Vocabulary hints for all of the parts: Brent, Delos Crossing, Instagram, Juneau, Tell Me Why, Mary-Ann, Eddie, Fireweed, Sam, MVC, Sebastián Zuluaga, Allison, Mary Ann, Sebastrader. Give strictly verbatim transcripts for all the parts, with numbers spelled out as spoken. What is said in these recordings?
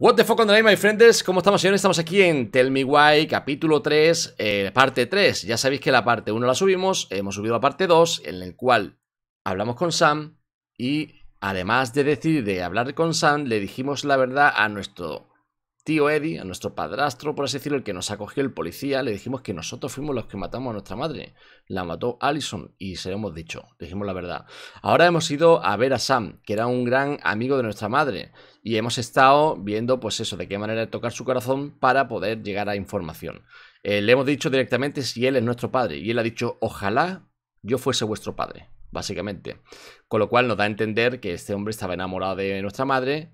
What the fuck on the night, my friends, ¿cómo estamos, señores? Estamos aquí en Tell Me Why, capítulo tres, eh, parte tres. Ya sabéis que la parte uno la subimos, hemos subido la parte dos, en el cual hablamos con Sam y además de decir de hablar con Sam, le dijimos la verdad a nuestro tío Eddie, a nuestro padrastro, por así decirlo, el que nos acogió, el policía. Le dijimos que nosotros fuimos los que matamos a nuestra madre. La mató Allison y se lo hemos dicho, le dijimos la verdad. Ahora hemos ido a ver a Sam, que era un gran amigo de nuestra madre. Y hemos estado viendo, pues eso, de qué manera tocar su corazón para poder llegar a información. Eh, le hemos dicho directamente si él es nuestro padre. Y él ha dicho, ojalá yo fuese vuestro padre, básicamente. Con lo cual nos da a entender que este hombre estaba enamorado de nuestra madre.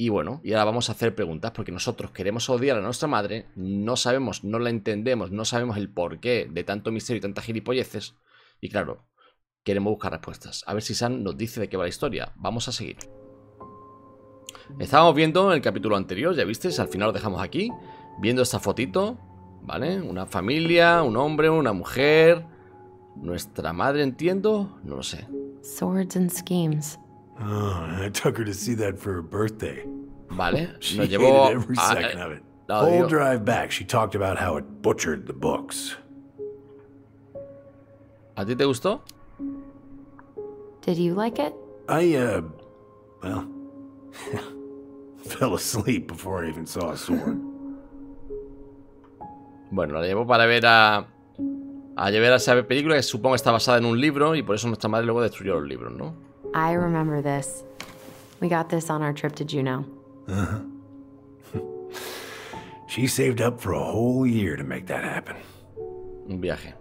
Y bueno, y ahora vamos a hacer preguntas porque nosotros queremos odiar a nuestra madre. No sabemos, no la entendemos, no sabemos el porqué de tanto misterio y tantas gilipolleces. Y claro, queremos buscar respuestas. A ver si Sam nos dice de qué va la historia. Vamos a seguir. Estábamos viendo en el capítulo anterior, ya visteis, al final lo dejamos aquí, viendo esta fotito, ¿vale? Una familia, un hombre, una mujer, nuestra madre, entiendo, no lo sé. Swords and schemes. Oh, I took her to see that for her birthday. Vale, she nos llevó every a, second of it. No, whole digo. Drive back, she talked about how it butchered the books. ¿A ti te gustó? Did you like it? I uh, well. Fell asleep before I even saw a sword. Bueno, la llevo para ver a a llevar a esa película que supongo está basada en un libro y por eso nuestra madre luego destruyó los libros, ¿no? I remember this. We got this on our trip to Juneau. Uh-huh. She saved up for a whole year to make that happen. Un viaje.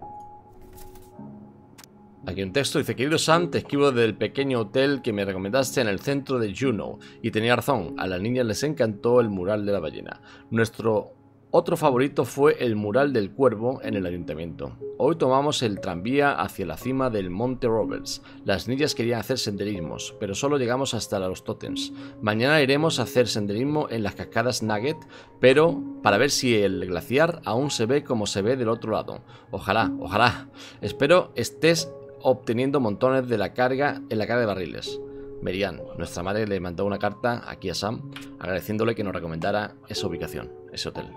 Aquí un texto dice, querido Sam, te escribo desde el pequeño hotel que me recomendaste en el centro de Juneau. Y tenía razón, a las niñas les encantó el mural de la ballena. Nuestro otro favorito fue el mural del cuervo en el ayuntamiento. Hoy tomamos el tranvía hacia la cima del Monte Roberts. Las niñas querían hacer senderismos, pero solo llegamos hasta los tótems. Mañana iremos a hacer senderismo en las cascadas Nugget, pero para ver si el glaciar aún se ve como se ve del otro lado. Ojalá, ojalá. Espero estés obteniendo montones de la carga en la carga de barriles. Mary-Ann, nuestra madre, le mandó una carta aquí a Sam agradeciéndole que nos recomendara esa ubicación, ese hotel.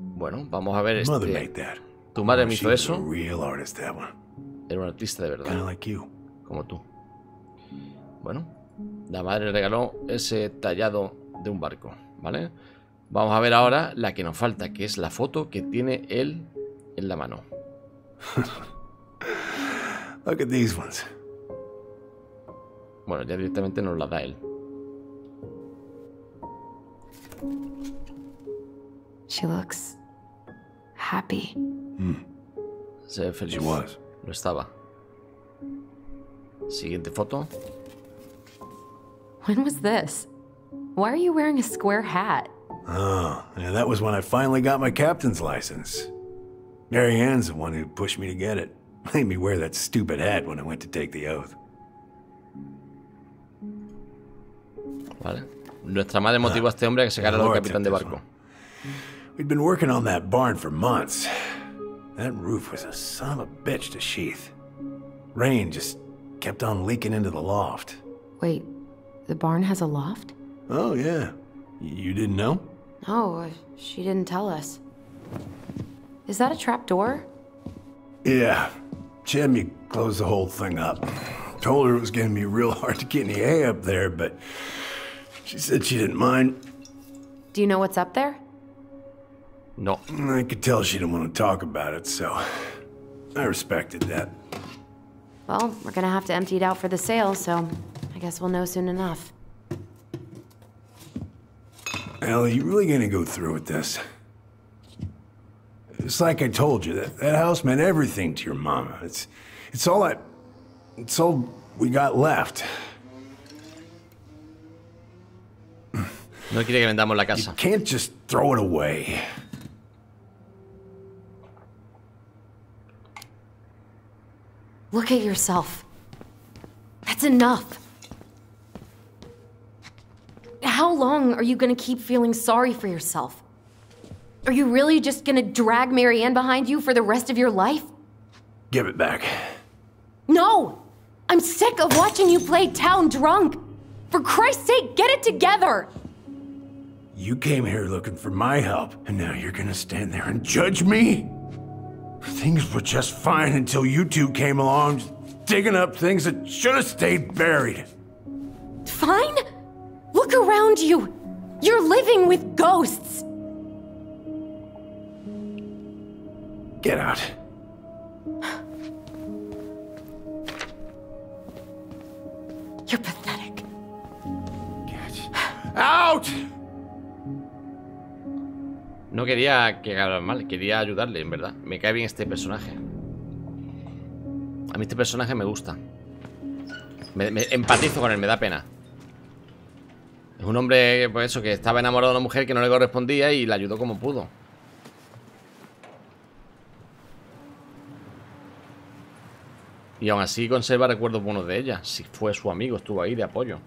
Bueno, vamos a ver este. Tu madre me hizo eso. Era un artista de verdad, como tú. Bueno, la madre le regaló ese tallado de un barco, ¿vale? Vamos a ver ahora la que nos falta, que es la foto que tiene él en la mano. Look at these ones. Bueno, ya directamente nos la da él. She looks happy. Mm. Se ve feliz. Lo estaba. Siguiente foto. When was this? Why are you wearing a square hat? Oh, yeah, that was when I finally got my captain's license. Mary-Ann's the one who pushed me to get it. Made me wear that stupid hat when I went to take the oath. Vale. Nuestra madre motivó a este hombre a que se cargara al capitán de barco. We'd been working on that barn for months. That roof was a son of a bitch to sheath. Rain just kept on leaking into the loft. Wait, the barn has a loft? Oh yeah. You didn't know? No, she didn't tell us. Is that a trap door? Yeah. She had me close the whole thing up. Told her it was going to be real hard to get any hay up there, but she said she didn't mind. Do you know what's up there? No. I could tell she didn't want to talk about it, so I respected that. Well, we're going to have to empty it out for the sale, so I guess we'll know soon enough. Al, are you really going to go through with this? It's like I told you, that, that house meant everything to your mama. It's, it's all I... It's all we got left. No quiere que vendamos la casa. You can't just throw it away. Look at yourself. That's enough. How long are you going to keep feeling sorry for yourself? Are you really just going to drag Mary-Ann behind you for the rest of your life? Give it back. No! I'm sick of watching you play town drunk! For Christ's sake, get it together! You came here looking for my help, and now you're gonna stand there and judge me? Things were just fine until you two came along, digging up things that should have stayed buried. Fine? Look around you. You're living with ghosts. Get out. You're pathetic. Get out! No quería que hablara mal, quería ayudarle, en verdad. Me cae bien este personaje. A mí este personaje me gusta. Me, me empatizo con él, me da pena. Es un hombre, pues eso, que estaba enamorado de una mujer que no le correspondía y la ayudó como pudo. Y aún así conserva recuerdos buenos de ella. Si fue su amigo, estuvo ahí de apoyo.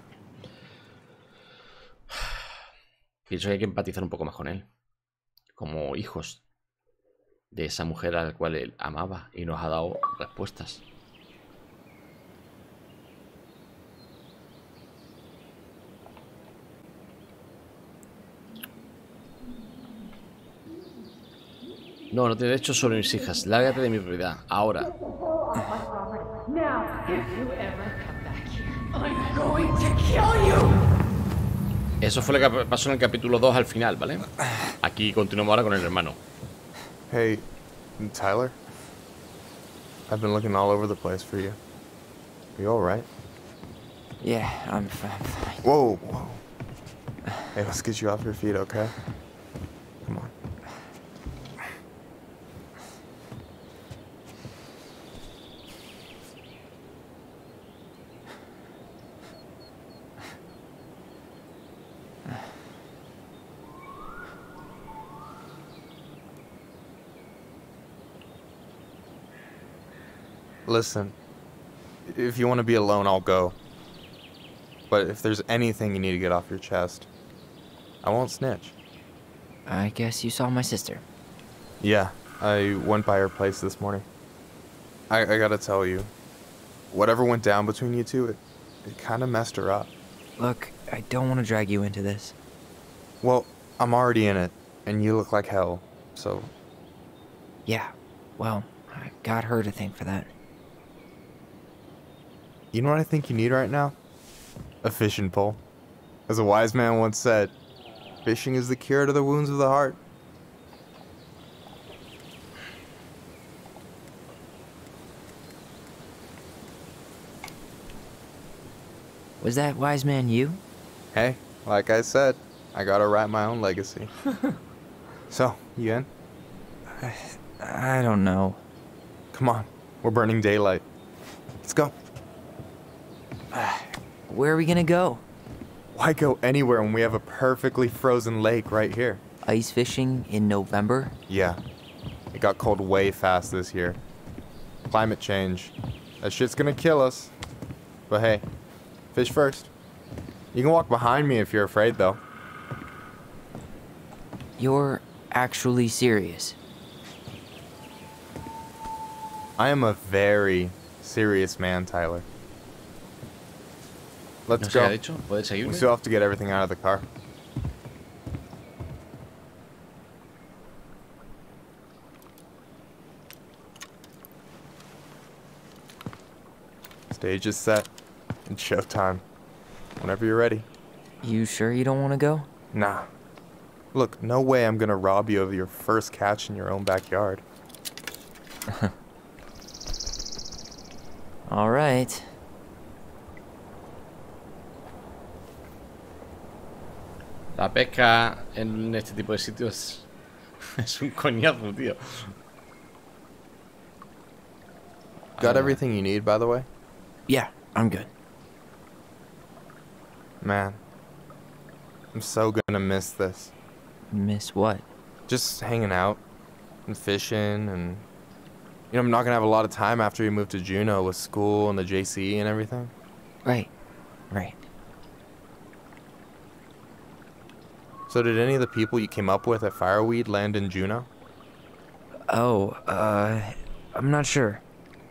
Pienso que hay que empatizar un poco más con él. Como hijos de esa mujer a la cual él amaba y nos ha dado respuestas. No, no tiene derecho sobre mis hijas. Lárgate de mi propiedad. Ahora. Eso fue lo que pasó en el capítulo dos al final, ¿vale? Aquí continuamos ahora con el hermano. Hey, Tyler. I've been looking all over the place for you. Are you all right? Yeah, I'm fine. Whoa, whoa. Hey, let's get you off your feet, okay? Come on. Listen, if you want to be alone, I'll go. But if there's anything you need to get off your chest, I won't snitch. I guess you saw my sister. Yeah, I went by her place this morning. I, I gotta tell you, whatever went down between you two, it, it kind of messed her up. Look, I don't want to drag you into this. Well, I'm already in it, and you look like hell, so... Yeah, well, I got her to thank for that. You know what I think you need right now? A fishing pole. As a wise man once said, fishing is the cure to the wounds of the heart. Was that wise man you? Hey, like I said, I gotta write my own legacy. So, you in? I, I don't know. Come on, we're burning daylight. Let's go. Where are we gonna go? Why go anywhere when we have a perfectly frozen lake right here? Ice fishing in November? Yeah. It got cold way fast this year. Climate change. That shit's gonna kill us. But hey, fish first. You can walk behind me if you're afraid, though. You're actually serious. I am a very serious man, Tyler. Let's go. We still have to get everything out of the car. Stage is set. It's showtime. Whenever you're ready. You sure you don't want to go? Nah. Look, no way I'm gonna rob you of your first catch in your own backyard. All right. La pesca en este tipo de sitios es un coñazo, tío. Got everything you need, by the way? Yeah, I'm good. Man, I'm so gonna miss this. Miss what? Just hanging out and fishing and... You know, I'm not gonna have a lot of time after you move to Juneau with school and the J C E and everything. Right, right. So did any of the people you came up with at Fireweed land in Juneau? Oh, uh, I'm not sure.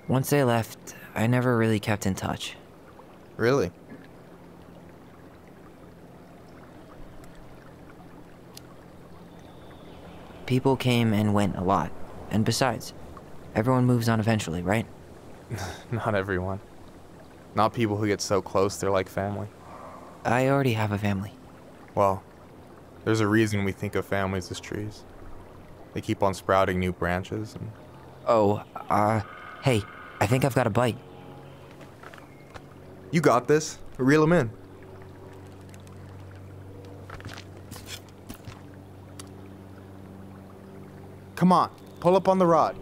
Once they left, I never really kept in touch. Really? People came and went a lot. And besides, everyone moves on eventually, right? Not everyone. Not people who get so close they're like family. I already have a family. Well, there's a reason we think of families as trees. They keep on sprouting new branches and... Oh, uh, hey, I think I've got a bite. You got this. Reel him in. Come on, pull up on the rod.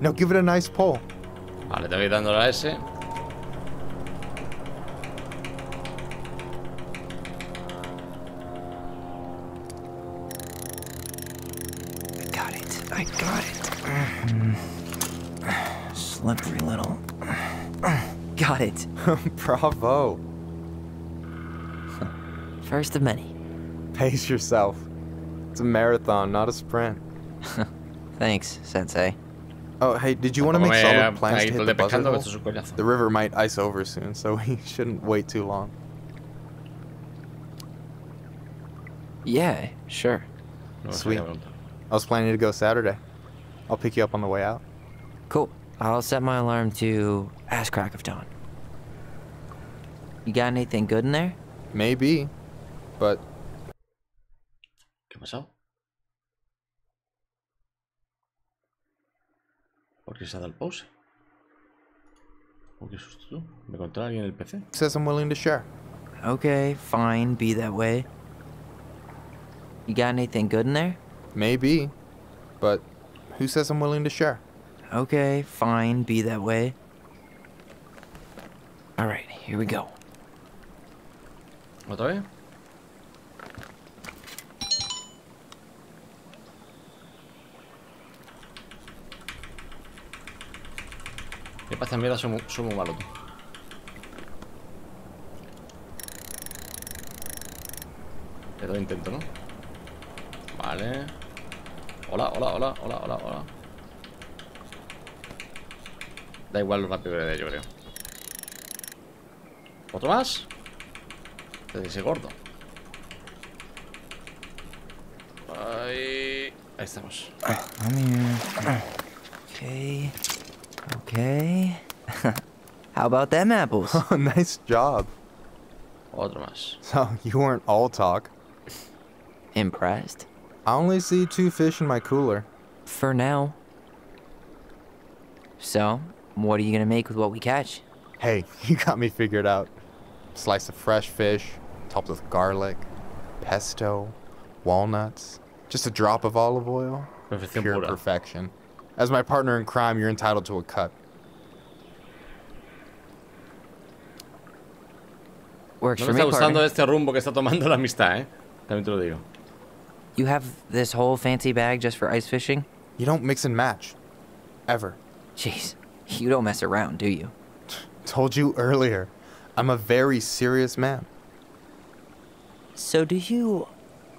Now give it a nice pull. Vale, te voy dando la S. I got it. I got it. Mm. Slippery little. Got it. Bravo. First of many. Pace yourself. It's a marathon, not a sprint. Thanks, Sensei. Oh, hey, did you want to make solid plans to hit the buzzer hole? The river might ice over soon, so we shouldn't wait too long. Yeah, sure. Sweet. I was planning to go Saturday. I'll pick you up on the way out. Cool. I'll set my alarm to ass crack of dawn. You got anything good in there? Maybe, but... ¿Qué pasó? ¿Por qué se ha dado el pause? ¿Por qué susto tú? ¿Me encontré alguien en el P C? Says I'm willing to share. Okay, fine, be that way. You got anything good in there? Maybe, but who says I'm willing to share? Okay, fine, be that way. Alright, here we go. ¿Otra vez? ¿Qué pasa? Mierda, soy muy, soy muy malo. Te doy intento, ¿no? Vale. Hola, hola, hola, hola, hola, hola. Da igual lo rápido de ello, creo. ¿Otro más? Desde ese gordo. Ahí... Ahí estamos. Okay. Okay. How about them apples? Oh, nice job. Otro más. So, you weren't all talk. Impressed? I only see two fish in my cooler. For now. So, what are you gonna make with what we catch? Hey, you got me figured out. Slice of fresh fish, topped with garlic, pesto, walnuts, just a drop of olive oil. Perfección pure pura. Perfection. As my partner in crime, you're entitled to a cut. Works no me está gustando este rumbo que está tomando la amistad, eh. También te lo digo. You have this whole fancy bag just for ice fishing? You don't mix and match, ever. Jeez, you don't mess around, do you? Told you earlier, I'm a very serious man. So do you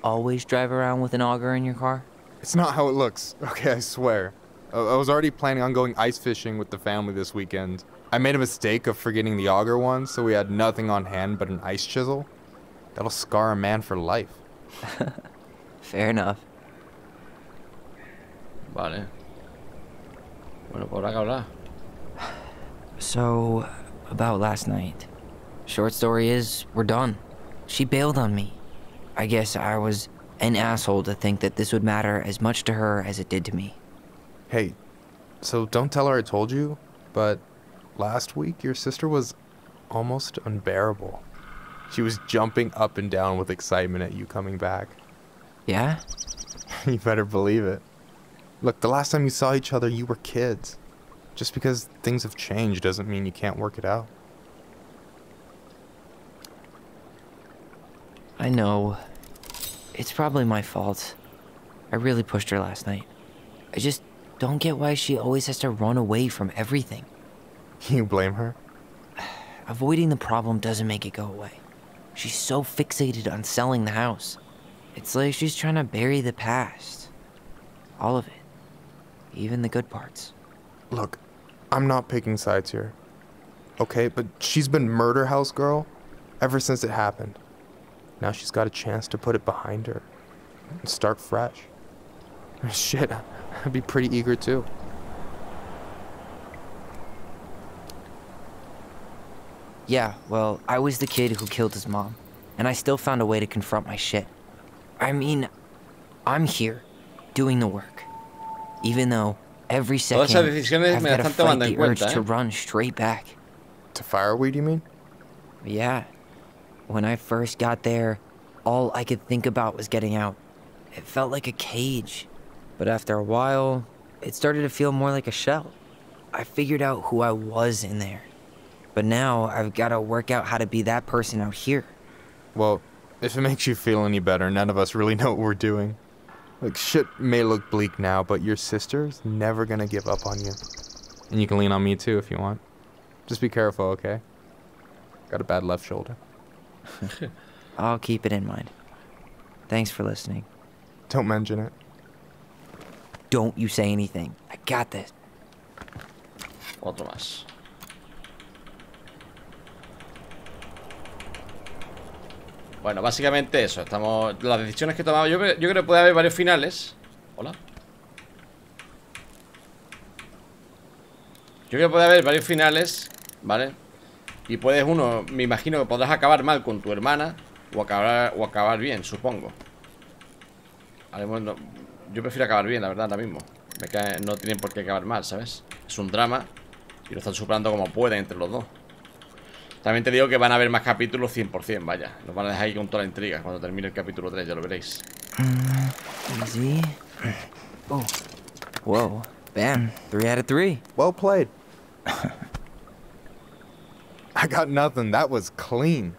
always drive around with an auger in your car? It's not how it looks. Okay, I swear. I was already planning on going ice fishing with the family this weekend. I made a mistake of forgetting the auger one, so we had nothing on hand but an ice chisel. That'll scar a man for life. Fair enough. Vale. Bueno, por acá hablar. So, about last night. Short story is, we're done. She bailed on me. I guess I was an asshole to think that this would matter as much to her as it did to me. Hey, so don't tell her I told you, but last week your sister was almost unbearable. She was jumping up and down with excitement at you coming back. Yeah? You better believe it. Look, the last time you saw each other, you were kids. Just because things have changed doesn't mean you can't work it out. I know. It's probably my fault. I really pushed her last night. I just... don't get why she always has to run away from everything. Can you blame her? Avoiding the problem doesn't make it go away. She's so fixated on selling the house. It's like she's trying to bury the past. All of it. Even the good parts. Look, I'm not picking sides here. Okay, but she's been murder house girl ever since it happened. Now she's got a chance to put it behind her and start fresh. Shit, I'd be pretty eager too. Yeah, well, I was the kid who killed his mom, and I still found a way to confront my shit. I mean, I'm here, doing the work, even though every second I've got to fight the urge to run straight back. To Fireweed, you mean? Yeah. When I first got there, all I could think about was getting out. It felt like a cage, but after a while, it started to feel more like a shell. I figured out who I was in there. But now I've got to work out how to be that person out here. Well, if it makes you feel any better, none of us really know what we're doing. Like, shit may look bleak now, but your sister's never gonna give up on you. And you can lean on me too if you want. Just be careful, okay? Got a bad left shoulder. I'll keep it in mind. Thanks for listening. Don't mention it. Don't you say anything. I got this. Otro más. Bueno, básicamente eso. Estamos. Las decisiones que he tomado. Yo, yo creo que puede haber varios finales. Hola. Yo creo que puede haber varios finales, ¿vale? Y puedes uno. Me imagino que podrás acabar mal con tu hermana. O acabar, o acabar bien, supongo. Vale, bueno, yo prefiero acabar bien, la verdad, ahora mismo. Me cae, no tienen por qué acabar mal, ¿sabes? Es un drama. Y lo están superando como pueden entre los dos. También te digo que van a haber más capítulos cien por cien, vaya. Nos van a dejar ahí con toda la intriga cuando termine el capítulo tres, ya lo veréis. Mm, easy. Oh. Wow. Bam. three out of three. Well played. I got nothing. That was clean.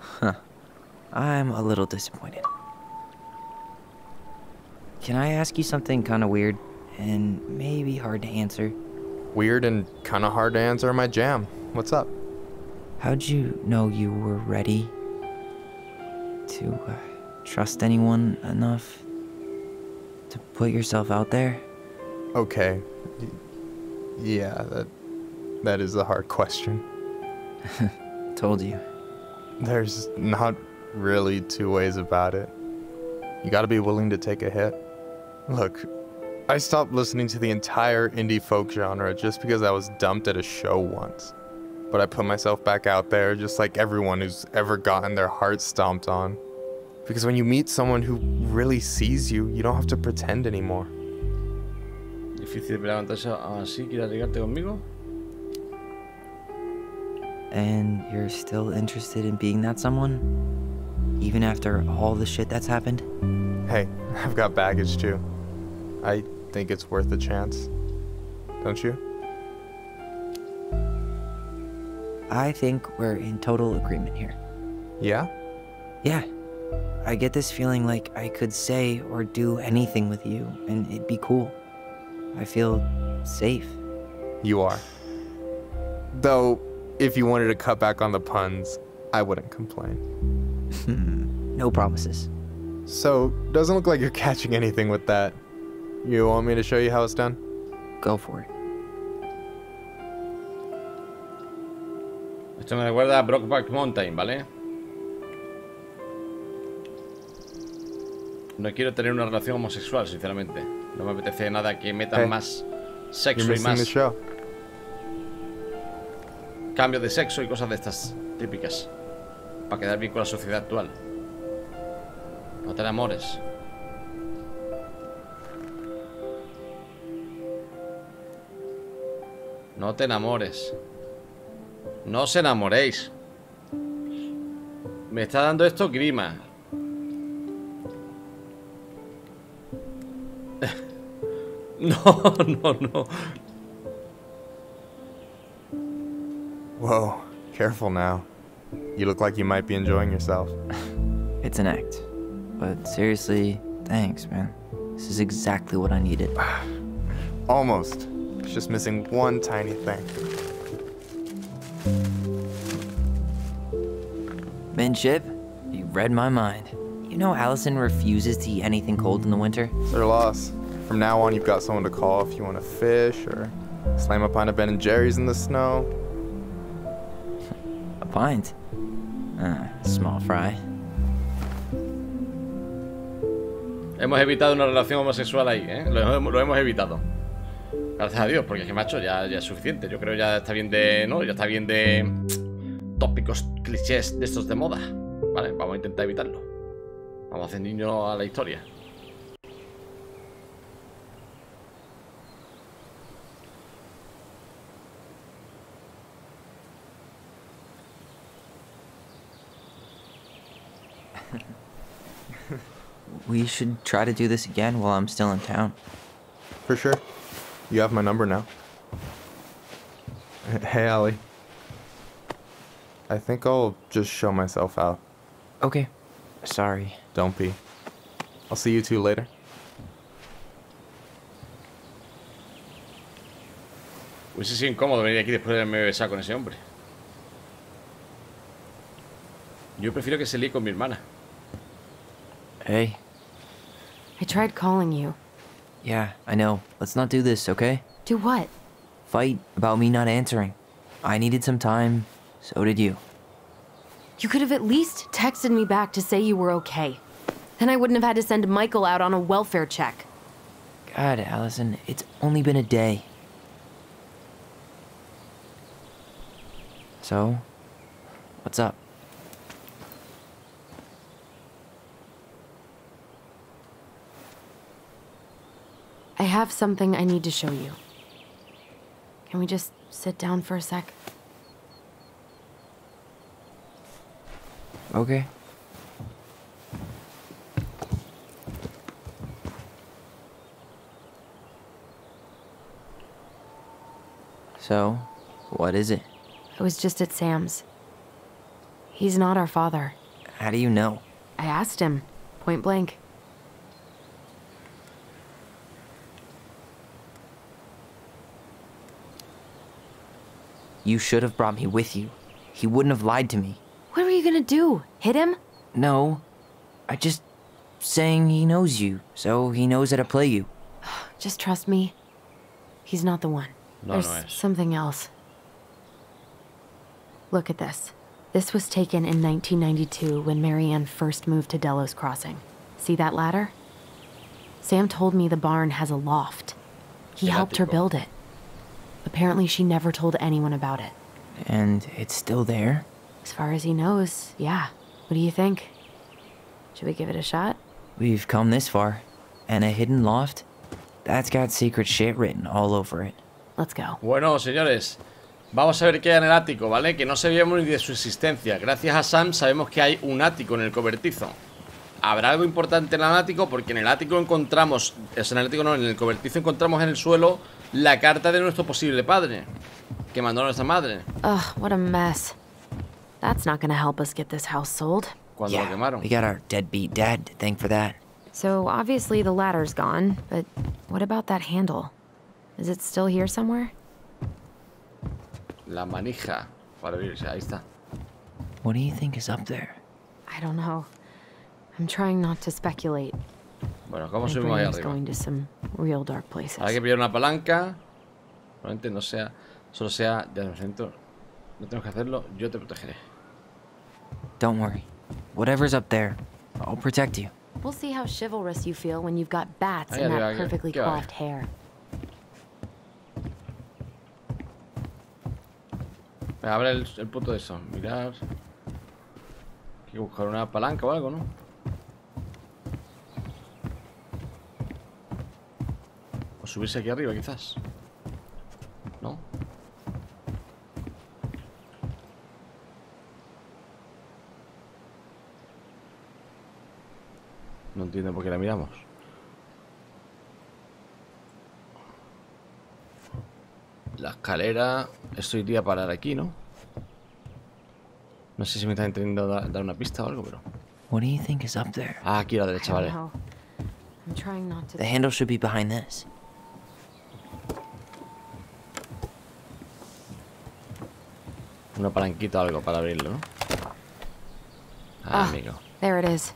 Huh. I'm a little disappointed. Can I ask you something kind of weird and maybe hard to answer? Weird and kind of hard to answer are my jam. What's up? How'd you know you were ready to uh, trust anyone enough to put yourself out there? Okay. Yeah, that, that is a hard question. Told you. There's not really two ways about it. You gotta be willing to take a hit. Look, I stopped listening to the entire indie folk genre just because I was dumped at a show once. But I put myself back out there just like everyone who's ever gotten their heart stomped on. Because when you meet someone who really sees you, you don't have to pretend anymore. Difícil levantarse así, ¿quieres ligarte conmigo? And you're still interested in being that someone? Even after all the shit that's happened? Hey, I've got baggage too. I think it's worth a chance. Don't you? I think we're in total agreement here. Yeah? Yeah. I get this feeling like I could say or do anything with you, and it'd be cool. I feel safe. You are. Though, if you wanted to cut back on the puns, I wouldn't complain. No promises. So, doesn't look like you're catching anything with that. You want me to show you how it's done? Go for it. Esto me recuerda a Brokeback Mountain, ¿vale? No quiero tener una relación homosexual, sinceramente. No me apetece nada que metan hey, más sexo y más cambio de sexo y cosas de estas típicas para quedar bien con la sociedad actual. No te enamores. No te enamores. No os enamoréis. Me está dando esto grima. No, no, no. Whoa, careful now. You look like you might be enjoying yourself. It's an act. But seriously, thanks, man. This is exactly what I needed. Almost. It's just missing one tiny thing. Ship, you read my mind. You know Allison refuses to eat anything cold in the winter? It's her loss. From now on, you've got someone to call if you want to fish or slam a pint of Ben and Jerry's in the snow. A pint? Ah, small fry. Hemos evitado una relación homosexual ahí, ¿eh? Lo hemos, lo hemos evitado. Gracias a Dios, porque es que, macho, ya, ya es suficiente. Yo creo que ya está bien de... ¿no? Ya está bien de... tópicos, clichés de estos de moda. Vale, vamos a intentar evitarlo. Vamos a hacer niño a la historia. We should try to do this again while I'm still in town. For sure. You have my number now. Hey, Allie. I think I'll just show myself out. Okay. Sorry. Don't be. I'll see you two later. Hubiese sido incómodo venir aquí después de haberme besado con ese hombre. Yo prefiero que se líe con mi hermana. Hey. I tried calling you. Yeah, I know. Let's not do this, okay? Do what? Fight about me not answering. I needed some time, so did you. You could have at least texted me back to say you were okay. Then I wouldn't have had to send Michael out on a welfare check. God, Allison, it's only been a day. So, what's up? I have something I need to show you. Can we just sit down for a sec? Okay. So, what is it? I was just at Sam's. He's not our father. How do you know? I asked him, point blank. You should have brought me with you. He wouldn't have lied to me. What were you gonna do? Hit him? No. I just... saying he knows you, so he knows how to play you. Just trust me. He's not the one. No, There's no something else. Look at this. This was taken in nineteen ninety-two when Mary-Ann first moved to Delos Crossing. See that ladder? Sam told me the barn has a loft. He yeah, helped her build it. Apparently, she never told anyone about it. And it's still there? As far as he knows, yeah. What do you think? Should we give it a shot? We've come this far. And a hidden loft? That's got secret shit written all over it. Let's go. Bueno, señores. Vamos a ver qué hay en el ático, ¿vale? Que no sabíamos ni de su existencia. Gracias a Sam sabemos que hay un ático en el cobertizo. Habrá algo importante en el ático, porque en el ático encontramos... Es en el ático no, en el cobertizo encontramos en el suelo... La carta de nuestro posible padre que mandó a nuestra madre. Ugh, what a mess. That's not gonna help us get this house sold. Cuando yeah, lo quemaron. We got our deadbeat dad to thank for that. So obviously the ladder's gone, but what about that handle? Is it still here somewhere? La manija para abrirse, ahí está. What do you think is up there? I don't know. I'm trying not to speculate. Bueno, ¿cómo subimos ahí arriba? Hay que pillar una palanca. Probablemente no sea... Solo sea... Ya me siento. No tenemos que hacerlo. Yo te protegeré. Don't worry. Whatever's up there, I'll protect you. We'll see how chivalrous you feel when you've got bats in that perfectly coiffed hair. Abre el, el punto de eso. Mirar. Hay que buscar una palanca o algo, ¿no? Subirse aquí arriba, quizás. ¿No? No entiendo por qué la miramos. La escalera... Esto iría a parar aquí, ¿no? No sé si me está intentando dar una pista o algo, pero... Ah, aquí a la derecha, vale. The handle should be behind this. Una palanquita o algo para abrirlo, ¿no? Ah, amigo. There it is.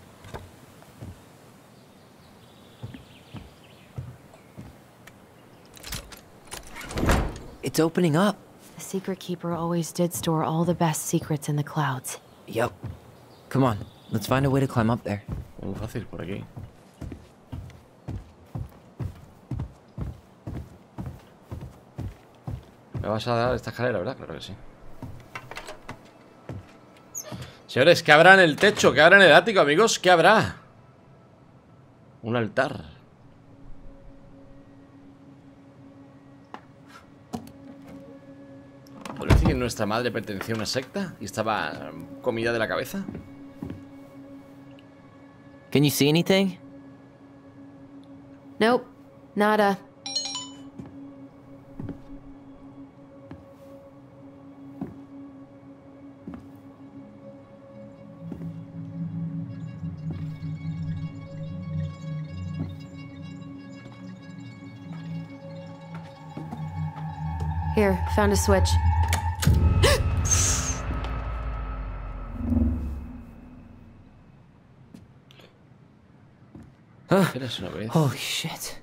It's opening up. The secret keeper always did store all the best secrets in the clouds. Yep. Come on, let's find a way to climb up there. Muy fácil por aquí. ¿Me vas a dar esta escalera, verdad? Claro que sí. Señores, ¿qué habrá en el techo? ¿Qué habrá en el ático, amigos? ¿Qué habrá? Un altar. ¿Podría decir que nuestra madre pertenecía a una secta y estaba comida de la cabeza? Can you see anything? Nope, nada. Here, found a switch. Holy shit.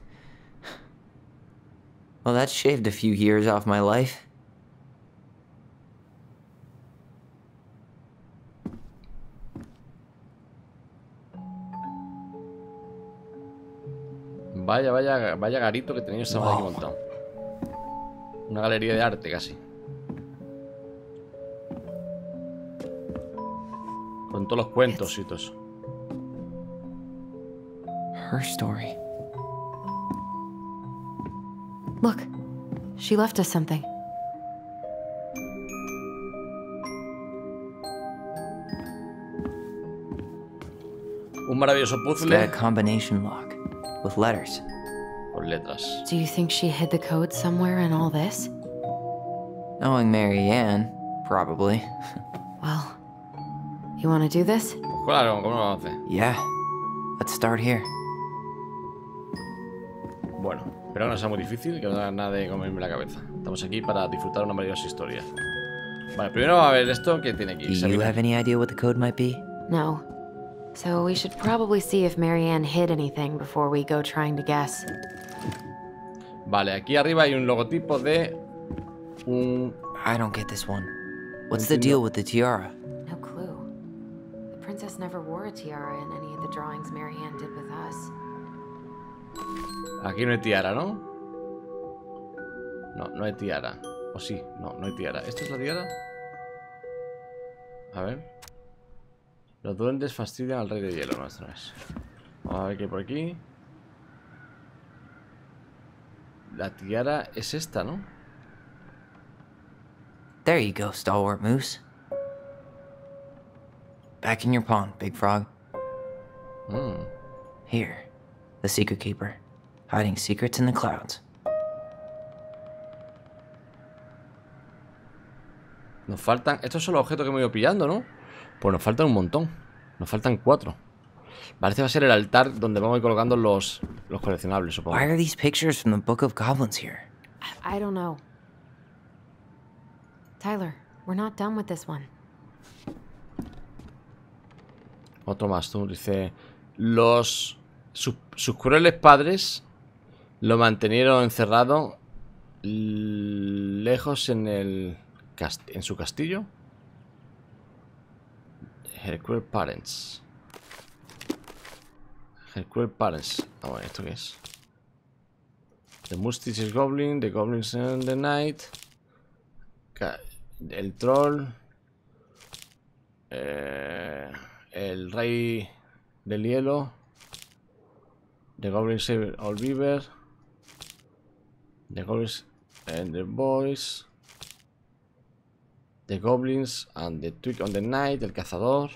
Well, that shaved a few years off my life. Vaya, vaya, vaya garito que tenía esta madre aquí montado. Una galería de arte casi. Con todos los cuentos y todo eso. Her story. Look, she left us something. Un maravilloso puzzle. A combination lock with letters. Con letras. Do you think she hid the code somewhere in all this? Knowing Mary-Ann, probably. Well, you want to do this? Claro, ¿cómo lo hace? Yeah. Let's start here. Bueno, espero que no sea muy difícil, que no da nada de comerme la cabeza. Estamos aquí para disfrutar una maravillosa historia. Vale, primero va a ver esto que tiene aquí. ¿Tienes alguna idea de lo que el código podría ser? No. Así que deberíamos ver si Mary-Ann hid algo antes de intentar guess. Vale, aquí arriba hay un logotipo de un... No entiendo este. ¿Cuál es el deal con la tiara? No clue. La princesa nunca wore una tiara en any of the drawings Mary-Ann did with us. Aquí no hay tiara, ¿no? No, no hay tiara. O sí, no, no hay tiara. ¿Esto es la tiara? A ver. Los duendes fastidian al rey de hielo, más o menos. Vamos a ver qué hay por aquí. La tiara es esta, ¿no? There you go, stalwart moose. Back in your pond, big frog. Mm. Here, the secret keeper. Hiding secrets in the clouds. Nos faltan... Estos son los objetos que me he ido pillando, ¿no? Pues nos faltan un montón. Nos faltan cuatro. Vale, este va a ser el altar donde vamos a ir colocando los, los coleccionables, supongo. ¿Por qué hay estas pictures from the Book of Goblins here? I don't know. Tyler, we're not done with this one. Otro más, tú. Dice... Los... Sus, sus crueles padres... Lo mantenieron encerrado lejos en el en su castillo. Her cruel parents. Her cruel parents. Ah, bueno, ¿esto qué es? The Mustiches Goblin, The Goblins in the Night. El troll. Eh, el rey del hielo. The Goblins All Beaver. The Goblins and the Boys. The Goblins and the Twig on the Night. El cazador.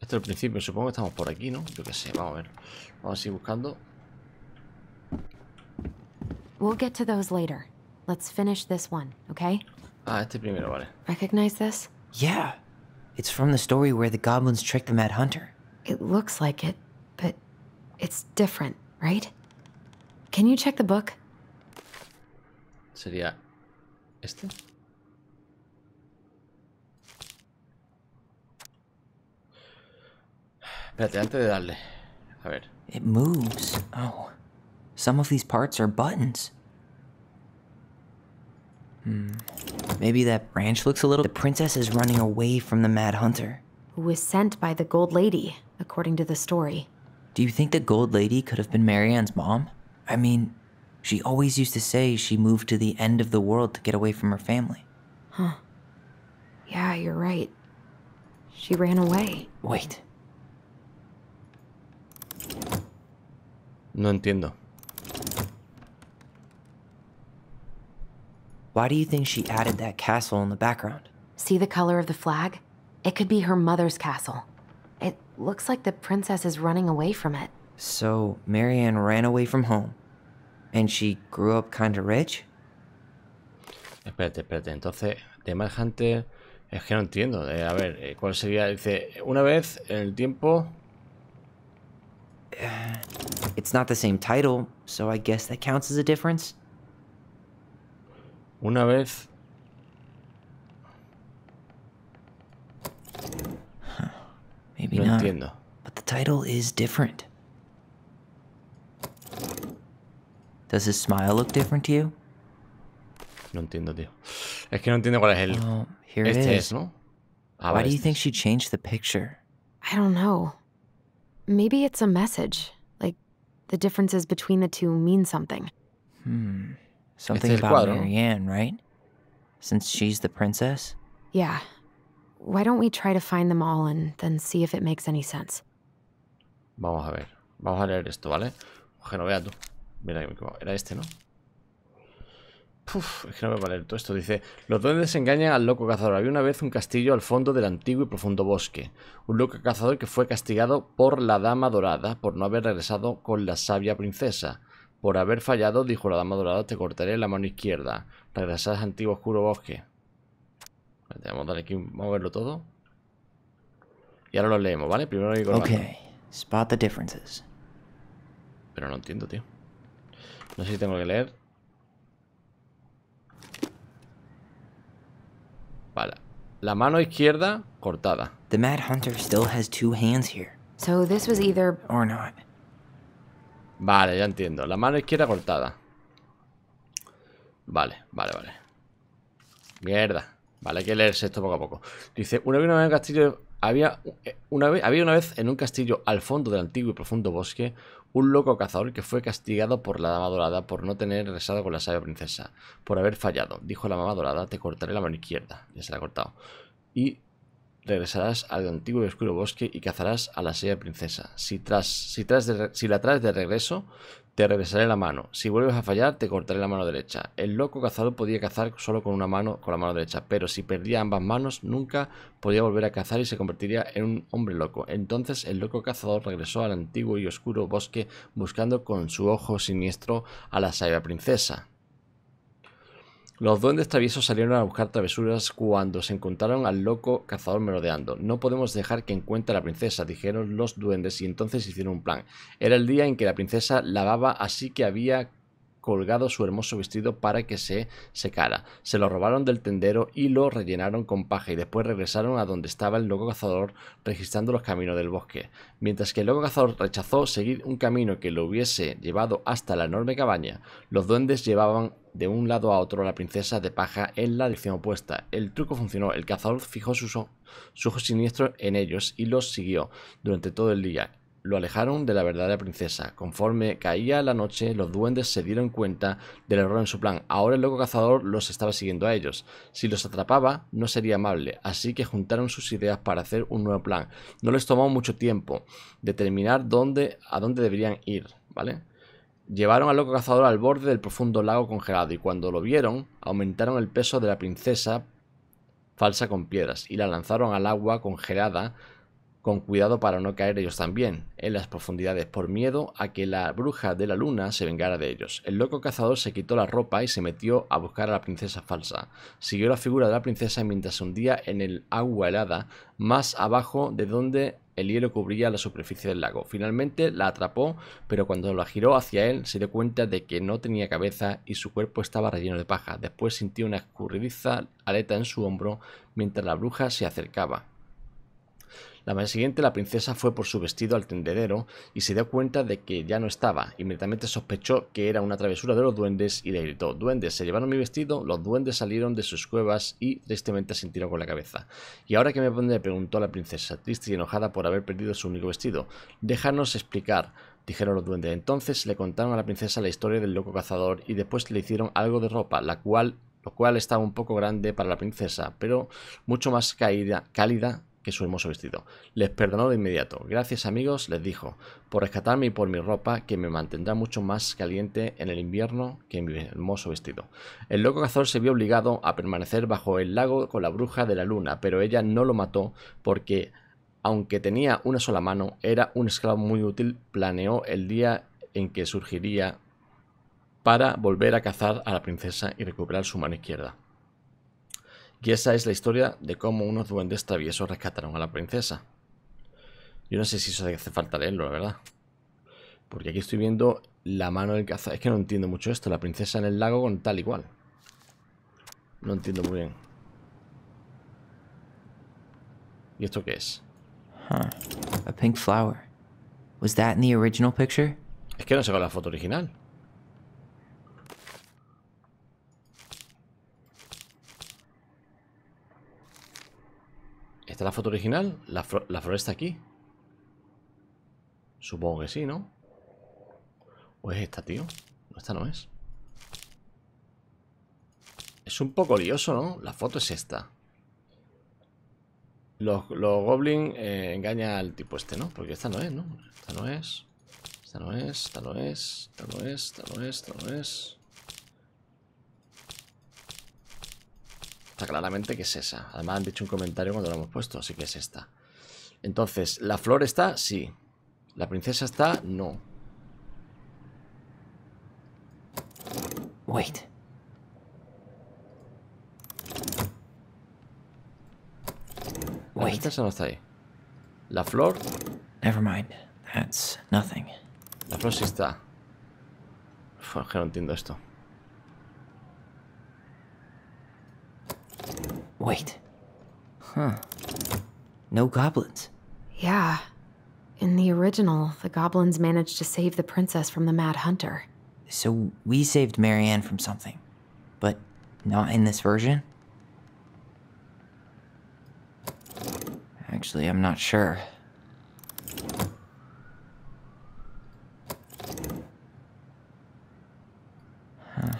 Esto es el principio. Supongo que estamos por aquí, ¿no? Yo qué sé. Vamos a ver. Vamos a ir buscando. We'll get to those later. Let's finish this one, okay? Ah, este primero, vale. Recognize this? Yeah. It's from the story where the goblins tricked the mad hunter. It looks like it, but it's different. Right? Can you check the book? Sería este. Espérate, antes de darle. A ver. It moves. Oh. Some of these parts are buttons. Hmm. Maybe that branch looks a little... The princess is running away from the Mad Hunter, who was sent by the Gold Lady, according to the story. Do you think the Gold Lady could have been Mary-Ann's mom? I mean, she always used to say she moved to the end of the world to get away from her family. Huh. Yeah, you're right. She ran away. Wait. No entiendo. Why do you think she added that castle in the background? See the color of the flag? It could be her mother's castle. It looks like the princess is running away from it. So Mary-Ann ran away from home. And she grew up kinda rich? Espérate, espérate. Entonces, The Mad Hunter... Es que no entiendo. Eh, a ver, eh, ¿cuál sería? Dice, una vez en el tiempo... Uh, it's not the same title, so I guess that counts as a difference. Una vez... Huh. Maybe no not. Entiendo. But the title is different. Does his smile look different to you? No entiendo, tío. Es que no entiendo cuál es el... Oh, here it este is. Es, ¿no? Ah, Why do you think she changed the picture? I don't know. Maybe it's a message. Like, the differences between the two mean something. Hmm. Something este about Mary-Ann, right? Since she's the princess? Yeah. Why don't we try to find them all and then see if it makes any sense? Vamos a ver. Vamos a leer esto, ¿vale? Genovea tú. Mira, era este, ¿no? Uf, es que no me va a leer todo esto. Dice, los duendes engañan al loco cazador. Había una vez un castillo al fondo del antiguo y profundo bosque. Un loco cazador que fue castigado por la Dama Dorada por no haber regresado con la sabia princesa. Por haber fallado, dijo la Dama Dorada, te cortaré la mano izquierda. Regresar al antiguo oscuro bosque. Vale, vamos a darle aquí, vamos a verlo todo. Y ahora lo leemos, ¿vale? Primero hay que colocarlo. Okay. Spot the differences. Pero no entiendo, tío. No sé si tengo que leer. Vale. La mano izquierda cortada. The Mad Hunter still has two hands here. So this was either or not. Vale, ya entiendo. La mano izquierda cortada. Vale, vale, vale. Mierda. Vale, hay que leerse esto poco a poco. Dice, una vez en un castillo había una vez había una vez en un castillo al fondo del antiguo y profundo bosque un loco cazador que fue castigado por la Dama Dorada por no tener regresado con la sabia princesa. Por haber fallado. Dijo la Dama Dorada, te cortaré la mano izquierda. Ya se la ha cortado. Y regresarás al antiguo y oscuro bosque y cazarás a la sabia princesa. Si, tras, si, tras de, si la traes de regreso, te regresaré la mano. Si vuelves a fallar, te cortaré la mano derecha. El loco cazador podía cazar solo con una mano, con la mano derecha. Pero si perdía ambas manos, nunca podía volver a cazar y se convertiría en un hombre loco. Entonces el loco cazador regresó al antiguo y oscuro bosque buscando con su ojo siniestro a la sabia princesa. Los duendes traviesos salieron a buscar travesuras cuando se encontraron al loco cazador merodeando. No podemos dejar que encuentre a la princesa, dijeron los duendes, y entonces hicieron un plan. Era el día en que la princesa lavaba, así que había colgado su hermoso vestido para que se secara. Se lo robaron del tendero y lo rellenaron con paja, y después regresaron a donde estaba el loco cazador registrando los caminos del bosque. Mientras que el loco cazador rechazó seguir un camino que lo hubiese llevado hasta la enorme cabaña, los duendes llevaban de un lado a otro la princesa de paja en la dirección opuesta. El truco funcionó. El cazador fijó sus ojos siniestros en ellos y los siguió durante todo el día. Lo alejaron de la verdadera princesa. Conforme caía la noche, los duendes se dieron cuenta del error en su plan. Ahora el loco cazador los estaba siguiendo a ellos. Si los atrapaba, no sería amable. Así que juntaron sus ideas para hacer un nuevo plan. No les tomó mucho tiempo determinar dónde, a dónde deberían ir, ¿vale? Llevaron al loco cazador al borde del profundo lago congelado y cuando lo vieron, aumentaron el peso de la princesa falsa con piedras y la lanzaron al agua congelada con cuidado para no caer ellos también en las profundidades por miedo a que la bruja de la luna se vengara de ellos. El loco cazador se quitó la ropa y se metió a buscar a la princesa falsa. Siguió la figura de la princesa mientras se hundía en el agua helada más abajo de donde el hielo cubría la superficie del lago. Finalmente la atrapó, pero cuando la giró hacia él se dio cuenta de que no tenía cabeza y su cuerpo estaba relleno de paja. Después sintió una escurridiza aleta en su hombro mientras la bruja se acercaba. La mañana siguiente la princesa fue por su vestido al tendedero y se dio cuenta de que ya no estaba. Inmediatamente sospechó que era una travesura de los duendes y le gritó: duendes, se llevaron mi vestido, los duendes salieron de sus cuevas y tristemente asintieron con la cabeza. ¿Y ahora qué me pondré?, preguntó a la princesa, triste y enojada por haber perdido su único vestido. Déjanos explicar, dijeron los duendes. Entonces le contaron a la princesa la historia del loco cazador y después le hicieron algo de ropa, la cual, lo cual estaba un poco grande para la princesa, pero mucho más caída, cálida que su hermoso vestido. Les perdonó de inmediato. Gracias, amigos, les dijo, por rescatarme y por mi ropa, que me mantendrá mucho más caliente en el invierno que en mi hermoso vestido. El loco cazador se vio obligado a permanecer bajo el lago con la bruja de la luna, pero ella no lo mató porque, aunque tenía una sola mano, era un esclavo muy útil. Planeó el día en que surgiría para volver a cazar a la princesa y recuperar su mano izquierda. Y esa es la historia de cómo unos duendes traviesos rescataron a la princesa. Yo no sé si eso hace falta leerlo, la verdad, porque aquí estoy viendo la mano del cazador. Es que no entiendo mucho esto. La princesa en el lago con tal y cual. No entiendo muy bien. ¿Y esto qué es? Huh. A pink flower. Was that in the original picture? Es que no se ve la foto original. ¿Esta es la foto original? ¿La, fl la flor está aquí? Supongo que sí, ¿no? ¿O es esta, tío? No, esta no es. Es un poco lioso, ¿no? La foto es esta. Los, los goblins eh, engañan al tipo este, ¿no? Porque esta no es, ¿no? Esta no es. Esta no es, esta no es, esta no es, esta no es, esta no es. Está claramente que es esa. Además han dicho un comentario cuando lo hemos puesto, así que es esta. Entonces, ¿la flor está? Sí. ¿La princesa está? No. Wait. La princesa no está ahí. La flor. Never mind. That's nothing. La flor sí está. Uf, que no entiendo esto. Wait. Huh. No goblins. Yeah. In the original, the goblins managed to save the princess from the mad hunter. So we saved Mary-Ann from something, but not in this version? Actually, I'm not sure. Huh.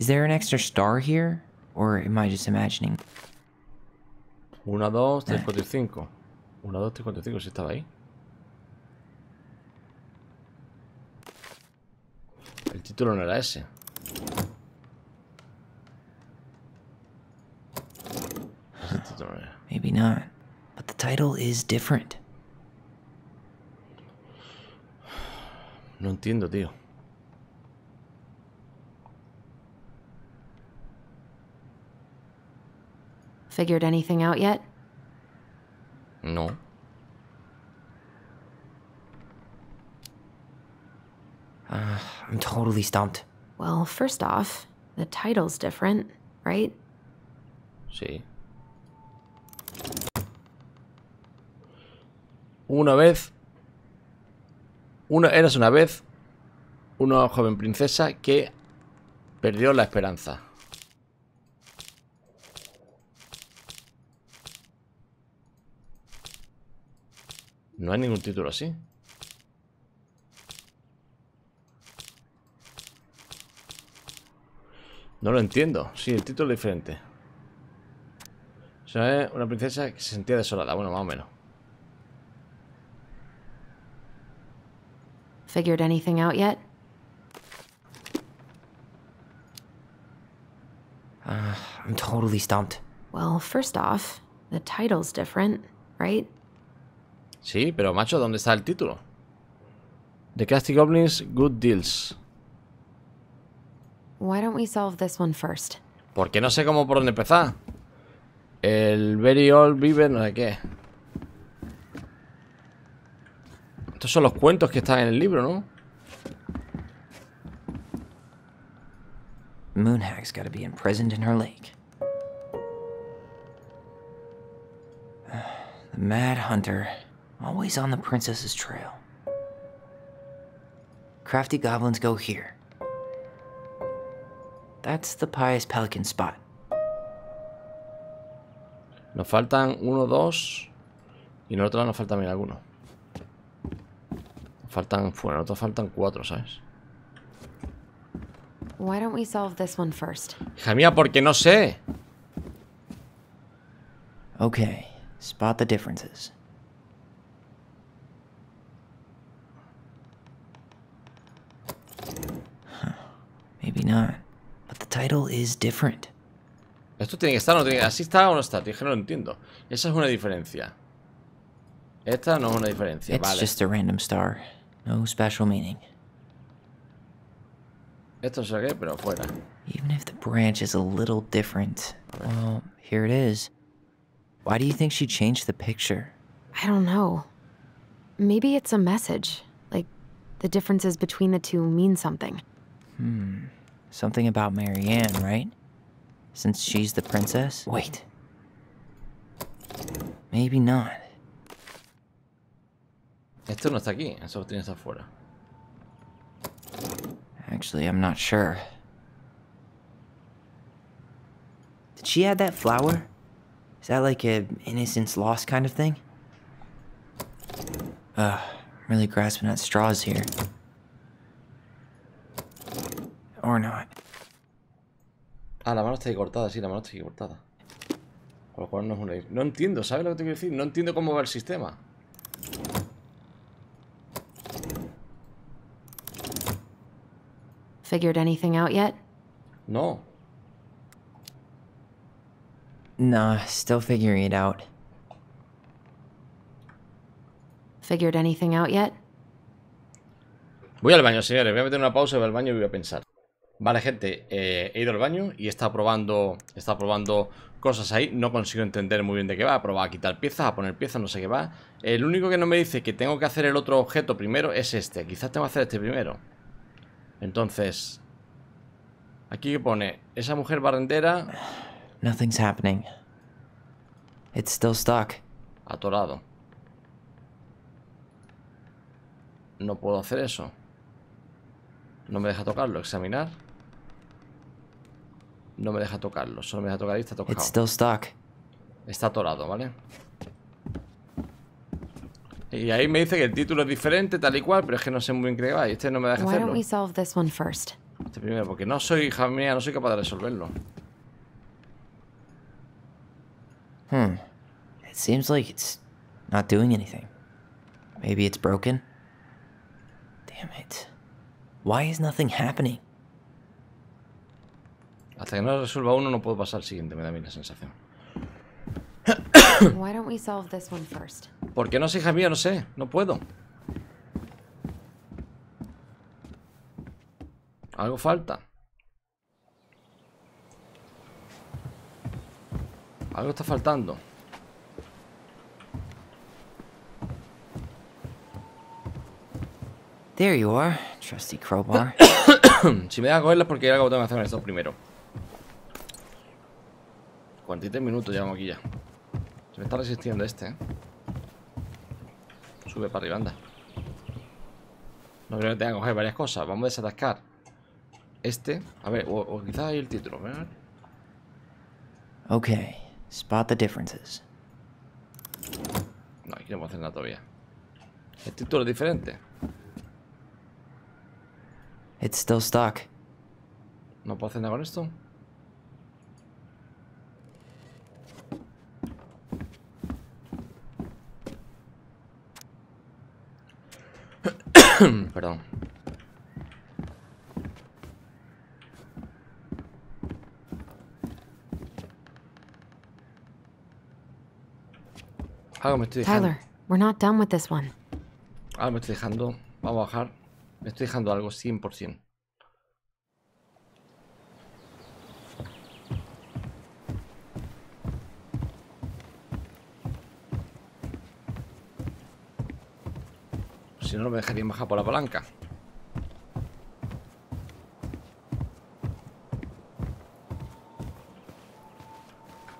Is there an extra star here? Or am I just imagining? uno, dos, tres, cuatro y cinco. uno, dos, tres, cuatro y cinco, si estaba ahí. El título no era ese. El título no era. Maybe not. But the title is different. No entiendo, tío. Figured anything out yet? No. Uh, I'm totally stumped. Well, first off, the title's different, right? Sí. Una vez, una, eras una vez una joven princesa que perdió la esperanza. No hay ningún título así. No lo entiendo. Sí, el título es diferente. O sea, es una princesa que se sentía desolada. Bueno, más o menos. Figured anything out yet? Uh, I'm totally stumped. Well, first off, the title's different, right? Sí, pero macho, ¿dónde está el título? The Casty Goblins Good Deals. Why don't we solve this one first? Porque no sé cómo por dónde empezar. El Very Old Beaver, no sé qué. Estos son los cuentos que están en el libro, ¿no? Moonhag's gotta be imprisoned in her lake. Mad hunter, always on the princess's trail. Crafty goblins go here. That's the pious pelican spot. Nos faltan uno, dos. Y en el otro lado nos falta mil alguno. Faltan, bueno, en el otro faltan cuatro, ¿sabes? Why don't we solve this one first? Hija mía, porque no sé. Okay, spot the differences. Huh, maybe not. But the title is different. Esto tiene que estar, no tiene que... Así está o no está, dije, no lo entiendo. Esa es una diferencia. Esta no es una diferencia, it's vale. Just a random star. No special meaning. Esto saqué, pero fuera. Even if the branch is a little different. Well, here it is. Why do you think she changed the picture? I don't know. Maybe it's a message. Like, the differences between the two mean something. Hmm. Something about Mary-Ann, right? Since she's the princess? Wait. Maybe not. Esto no está aquí. Eso tiene que estar fuera. Actually, I'm not sure. Did she add that flower? Is that like a innocence lost kind of thing? Ugh, I'm really grasping at straws here. Or not. Ah, la mano está ahí cortada, sí, la mano está ahí cortada. Por lo cual no es una... No entiendo, ¿sabes lo que te quiero decir? No entiendo cómo va el sistema. Figured anything out yet? No. Nah, still figuring it out. Figured anything out yet? Voy al baño, señores. Voy a meter una pausa, voy al baño y voy a pensar. Vale, gente, eh, he ido al baño y está probando, está probando cosas ahí. No consigo entender muy bien de qué va. Ha probado a quitar piezas, a poner piezas, no sé qué va. El único que no me dice que tengo que hacer el otro objeto primero es este. Quizás tengo que hacer este primero. Entonces, aquí que pone esa mujer barrendera. Nothing's happening. It's still stuck. Atorado. No puedo hacer eso. No me deja tocarlo. Examinar. No me deja tocarlo. Solo me deja tocar y está tocado. It's still stuck. Está atorado, ¿vale? Y ahí me dice que el título es diferente, tal y cual, pero es que no sé muy bien qué va. Y este no me deja hacerlo. Este primero, porque no soy, hija mía, no soy capaz de resolverlo. Hmm. It seems like it's not doing anything. Maybe it's broken. Damn it. Why is nothing happening? Hasta que no resuelva uno no puedo pasar al siguiente, me da a mí la sensación. Why don't we solve this one first? Porque no sé, hija mía, no sé, no puedo. Algo falta. Algo está faltando. There you are, trusty crowbar. Si me da a cogerlas porque algo tengo que hacer en esto primero. cuarenta y tres minutos llevamos aquí ya. Se me está resistiendo este, ¿eh? Sube para arriba, anda. No creo que tenga que coger varias cosas. Vamos a desatascar este. A ver, o, o quizás hay el título, ¿verdad? Ok, spot the differences. No, aquí no podemos hacer nada todavía. El título es diferente. It's still stuck. No puedo hacer nada con esto. Perdón. Algo me estoy dejando. Tyler, we're not done with this one. Algo me estoy dejando. Vamos a bajar. Me estoy dejando algo cien por ciento. Si no, no me dejarían bajar por la palanca.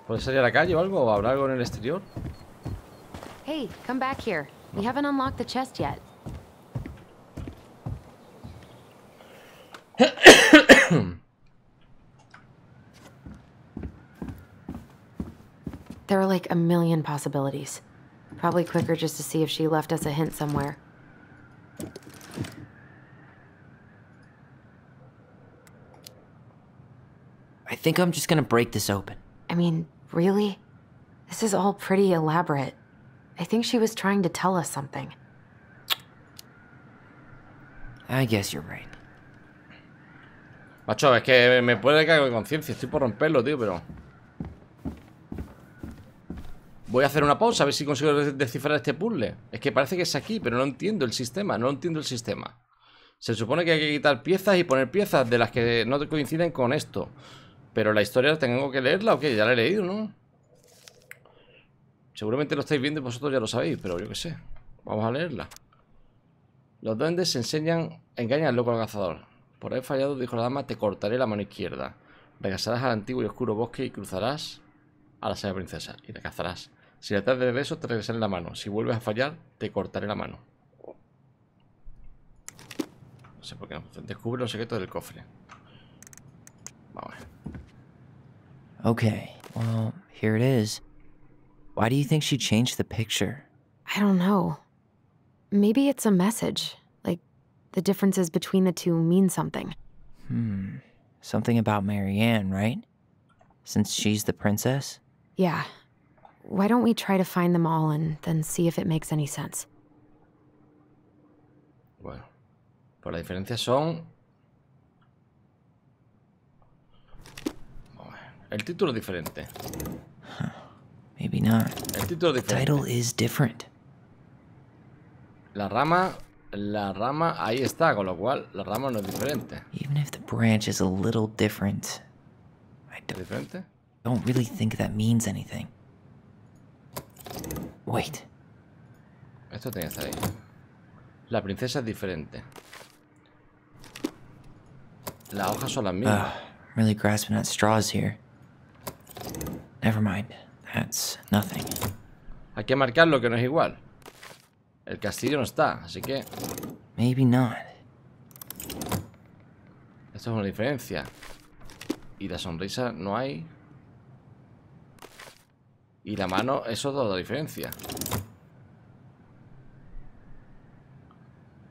¿Puedes salir a la calle o algo? ¿O habrá algo en el exterior? Hey, come back here. We haven't unlocked the chest yet. There are like a million possibilities. Probably quicker just to see if she left us a hint somewhere. I think I'm just gonna break this open. I mean, really? This is all pretty elaborate. I think she was trying to tell us something. I guess you're right. Macho, es que me puede caer conciencia. Estoy por romperlo, tío, pero... Voy a hacer una pausa a ver si consigo descifrar este puzzle. Es que parece que es aquí, pero no entiendo el sistema. No entiendo el sistema. Se supone que hay que quitar piezas y poner piezas de las que no coinciden con esto. Pero la historia tengo que leerla, ¿o qué? Ya la he leído, ¿no? Seguramente lo estáis viendo y vosotros ya lo sabéis, pero yo qué sé. Vamos a leerla. Los duendes se enseñan, engañan al loco al cazador. Por haber fallado, dijo la dama, te cortaré la mano izquierda. Regresarás al antiguo y oscuro bosque y cruzarás a la sala princesa y la cazarás. Si la traes de regreso, te regresaré la mano. Si vuelves a fallar, te cortaré la mano. No sé por qué no. Descubre los secretos del cofre. Vamos. Okay, well, here it is. Why do you think she changed the picture? I don't know. Maybe it's a message. Like, the differences between the two mean something. Hmm. Something about Mary-Ann, right? Since she's the princess? Yeah. Why don't we try to find them all and then see if it makes any sense? Bueno, pues las diferencias son... El título es diferente. Huh. Maybe not. El título es diferente. Title is different. La rama, la rama ahí está, con lo cual la rama no es diferente. Even if the branch is a little different. I don't, ¿Diferente? don't really think that means anything. Wait. Esto tiene que estar ahí. La princesa es diferente. Las hojas son las mismas. Uh, I'm really grasping at straws here. Never mind. That's nothing. Hay que marcar lo que no es igual. El castillo no está, así que... Maybe not. Esto es una diferencia. Y la sonrisa no hay. Y la mano, eso es toda la diferencia.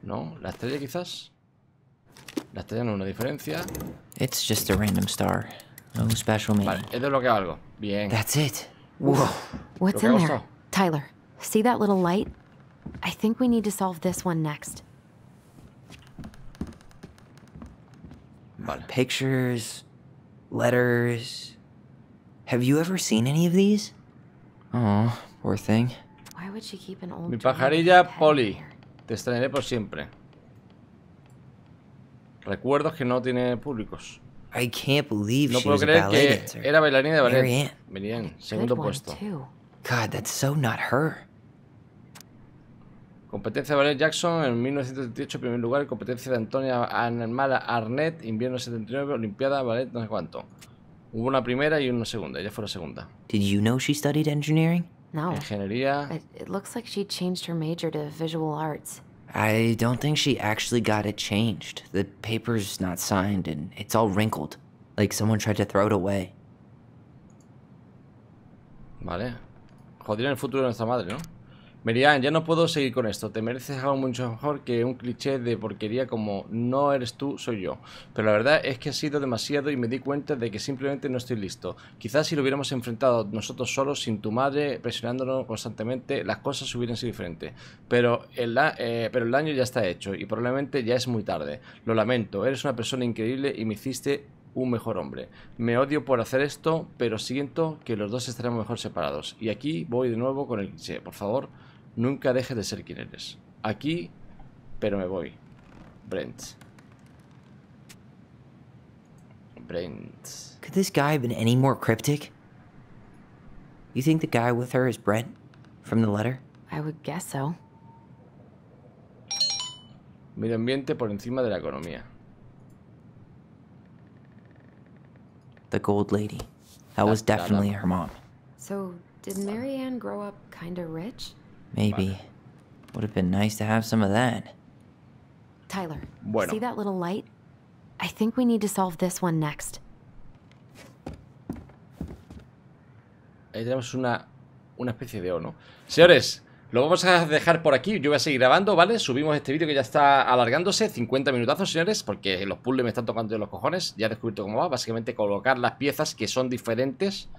¿No? ¿La estrella quizás? La estrella no es una diferencia. It's just a random star. No special meaning. Vale, he desbloqueado algo. Bien. That's it. Whoa. What's in there? Tyler, see that little light? I think we need to solve this one next. Vale. Pictures, letters. Have you ever seen any of these? Oh, poor thing. Why would she keep an old Mi pajarilla Polly, te extrañaré por siempre. Recuerdos que no tiene públicos. I can't believe no she puedo was creer a ballet que dancer. Era bailarina de ballet. Mary-Ann, segundo puesto. Too. God, that's so not her. Competencia de ballet Jackson en mil novecientos setenta y ocho, primer lugar. Competencia de Antonia Armala Arnett, invierno setenta y nueve, Olimpiada ballet, no sé cuánto. Hubo una primera y una segunda. Ella fue la segunda. Did you know she studied engineering? No. Ingeniería. But it looks like she changed her major to visual arts. I don't think she actually got it changed. The paper's not signed and it's all wrinkled. Like someone tried to throw it away. Vale. Joder, en el futuro de nuestra madre, ¿no? Mary-Ann, ya no puedo seguir con esto. Te mereces algo mucho mejor que un cliché de porquería como no eres tú, soy yo. Pero la verdad es que ha sido demasiado y me di cuenta de que simplemente no estoy listo. Quizás si lo hubiéramos enfrentado nosotros solos, sin tu madre presionándonos constantemente, las cosas hubieran sido diferentes. Pero el, eh, pero el daño ya está hecho y probablemente ya es muy tarde. Lo lamento, eres una persona increíble y me hiciste un mejor hombre. Me odio por hacer esto, pero siento que los dos estaremos mejor separados. Y aquí voy de nuevo con el cliché, por favor. Nunca dejes de ser quien eres. Aquí, pero me voy. Brent. Brent. Could this guy have been any more cryptic? You think the guy with her is Brent from the letter? I would guess so. Medio ambiente por encima de la economía. The gold lady. That was definitely her mom. So, did Mary-Ann grow up kind of rich? Maybe. Would have been nice to have some of that. Tyler, bueno. See that little light? I think we need to solve this one next. Ahí tenemos una, una especie de ono. Señores, lo vamos a dejar por aquí. Yo voy a seguir grabando, ¿vale? Subimos este vídeo que ya está alargándose. cincuenta minutazos, señores, porque los puzzles me están tocando de los cojones. Ya he descubierto cómo va. Básicamente colocar las piezas que son diferentes,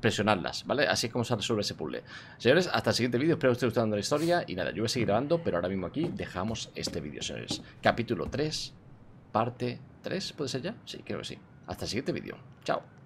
presionarlas, ¿vale? Así es como se resuelve ese puzzle. Señores, hasta el siguiente vídeo. Espero que os esté gustando la historia. Y nada, yo voy a seguir grabando, pero ahora mismo aquí dejamos este vídeo, señores. Capítulo tres, parte tres, ¿puede ser ya? Sí, creo que sí. Hasta el siguiente vídeo. Chao.